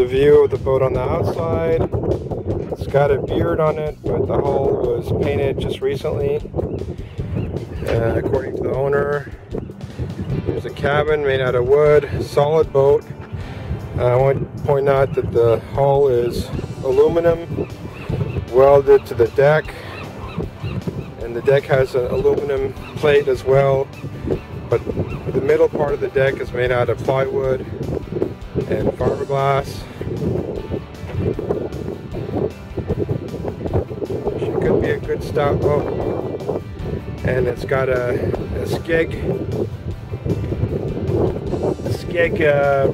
a view of the boat on the outside. It's got a beard on it, but the hull was painted just recently, according to the owner. There's a cabin made out of wood, solid boat. I want to point out that the hull is aluminum welded to the deck, and the deck has an aluminum plate as well, but the middle part of the deck is made out of plywood and fiberglass. She could be a good stout boat, and it's got a skeg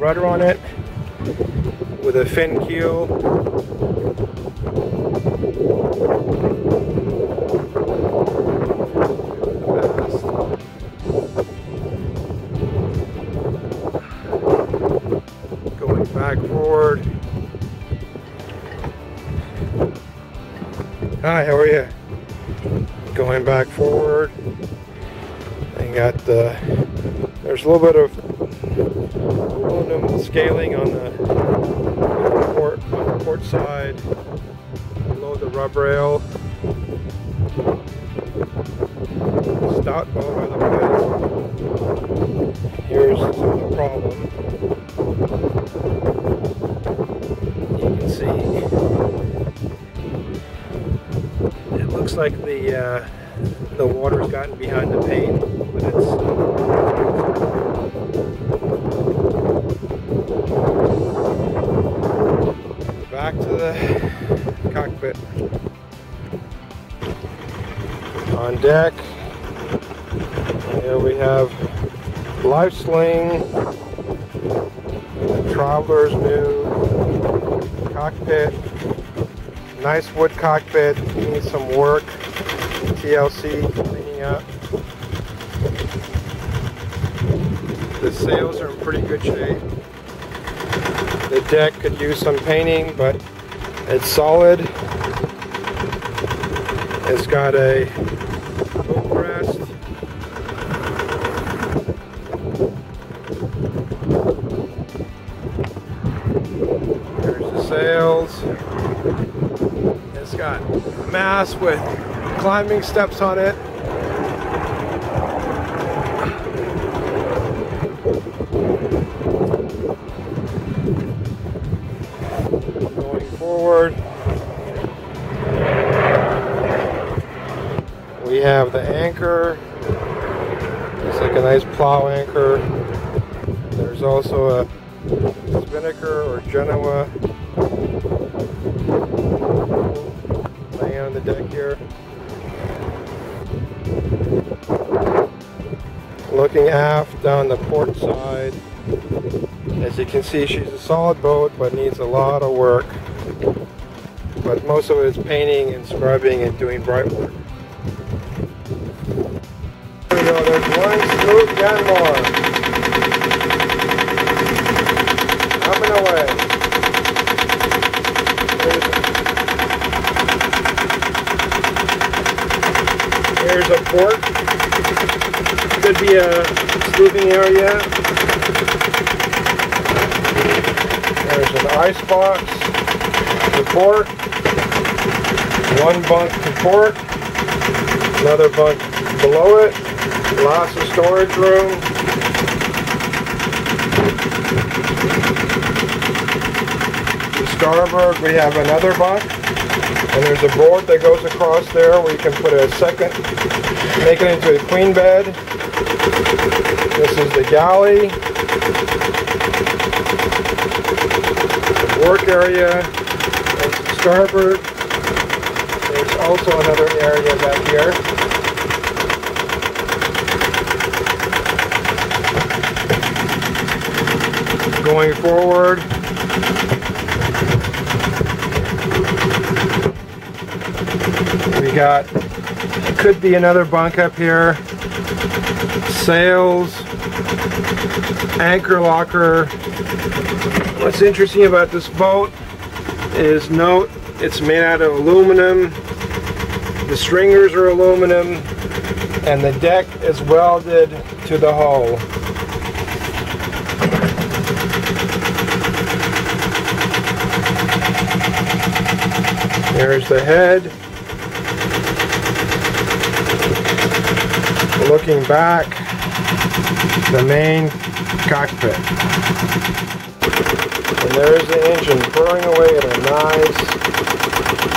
rudder on it with a fin keel. Going back forward. Hi, how are you? Going back forward. And got the, there's a little bit of aluminum scaling on the port side, below the rub rail. Stout boat, by the way. Here's the problem. You can see it looks like the water's gotten behind the paint, but it's back to the cockpit. On deck, here we have life sling, the Traveler's new cockpit, nice wood cockpit, needs some work, TLC cleaning up. The sails are in pretty good shape. The deck could use some painting, but it's solid. It's got a boom crest. There's the sails. It's got a mast with climbing steps on it. Going forward, we have the anchor. It's like a nice plow anchor. There's also a spinnaker or Genoa laying on the deck here. Looking aft down the port side, as you can see, she's a solid boat but needs a lot of work, but most of it is painting and scrubbing and doing bright work. There we go, there's one smooth Yanmar coming away. There's a port, could be a sleeping area. There's an ice box to port, one bunk to port, another bunk below it, lots of storage room. To starboard we have another bunk, and there's a board that goes across there where you can put a second, make it into a queen bed. This is the galley, work area, and starboard. There's also another area back here. Going forward, we got, could be another bunk up here, sails, anchor locker. What's interesting about this boat is, note, it's made out of aluminum, the stringers are aluminum, and the deck is welded to the hull. There's the head. Looking back, the main cockpit. And there's the engine purring away at a nice